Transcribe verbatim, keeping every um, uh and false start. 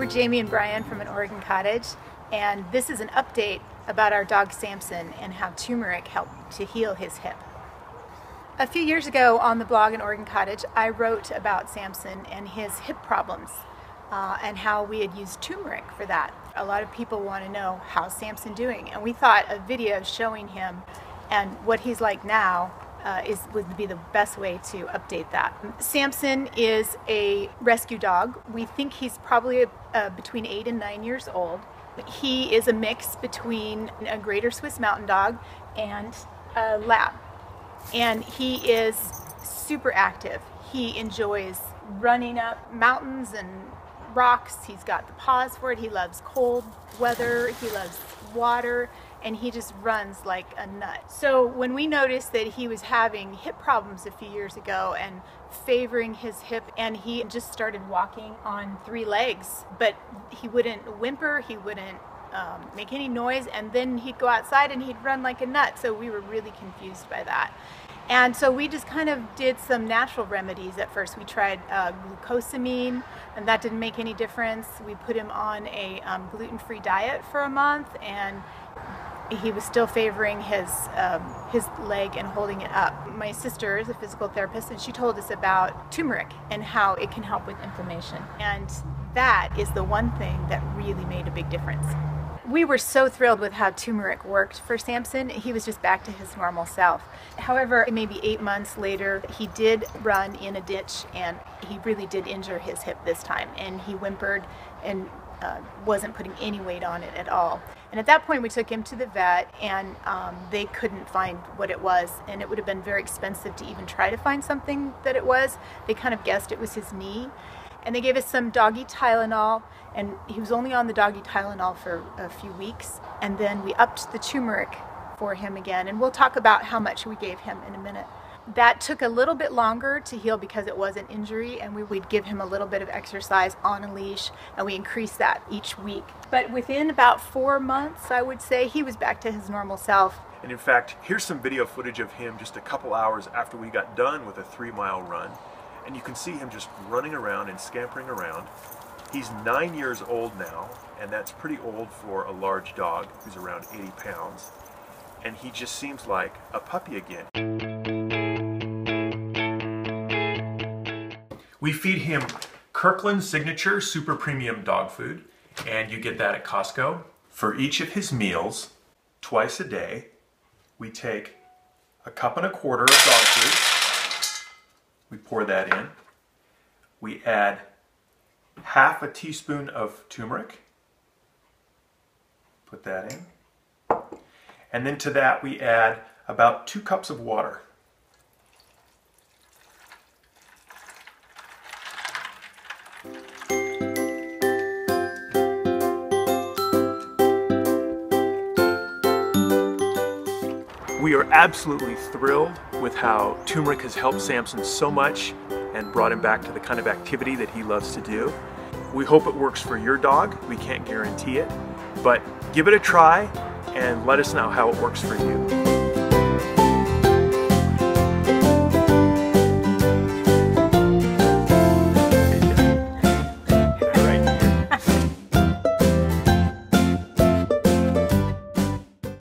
We're Jamie and Brian from an Oregon Cottage, and this is an update about our dog Samson and how turmeric helped to heal his hip. A few years ago on the blog in Oregon Cottage, I wrote about Samson and his hip problems uh, and how we had used turmeric for that. A lot of people want to know, how's Samson doing? And we thought a video showing him and what he's like now Uh, is, would be the best way to update that. Samson is a rescue dog. We think he's probably uh, between eight and nine years old. He is a mix between a Greater Swiss Mountain Dog and a lab. And he is super active. He enjoys running up mountains and rocks. He's got the paws for it. He loves cold weather. He loves water. And he just runs like a nut. So when we noticed that he was having hip problems a few years ago and favoring his hip, and he just started walking on three legs, but he wouldn't whimper, he wouldn't um, make any noise, and then he'd go outside and he'd run like a nut. So we were really confused by that. And so we just kind of did some natural remedies at first. We tried uh, glucosamine, and that didn't make any difference. We put him on a um, gluten-free diet for a month, and he was still favoring his um, his leg and holding it up. My sister is a physical therapist, and she told us about turmeric and how it can help with inflammation. And that is the one thing that really made a big difference. We were so thrilled with how turmeric worked for Samson. He was just back to his normal self. However, maybe eight months later, he did run in a ditch, and he really did injure his hip this time. And he whimpered and uh, wasn't putting any weight on it at all. And at that point, we took him to the vet, and um, they couldn't find what it was. And it would have been very expensive to even try to find something that it was. They kind of guessed it was his knee. And they gave us some doggy Tylenol, and he was only on the doggy Tylenol for a few weeks, and then we upped the turmeric for him again, and we'll talk about how much we gave him in a minute. That took a little bit longer to heal because it was an injury, and we would give him a little bit of exercise on a leash, and we increased that each week. But within about four months, I would say, he was back to his normal self. And in fact, here's some video footage of him just a couple hours after we got done with a three-mile run. And you can see him just running around and scampering around. He's nine years old now, and that's pretty old for a large dog who's around eighty pounds. And he just seems like a puppy again. We feed him Kirkland Signature Super Premium Dog Food, and you get that at Costco. For each of his meals, twice a day, we take a cup and a quarter of dog food. We pour that in. We add half a teaspoon of turmeric. Put that in. And then to that we add about two cups of water. We are absolutely thrilled with how turmeric has helped Samson so much and brought him back to the kind of activity that he loves to do. We hope it works for your dog. We can't guarantee it, but give it a try and let us know how it works for you.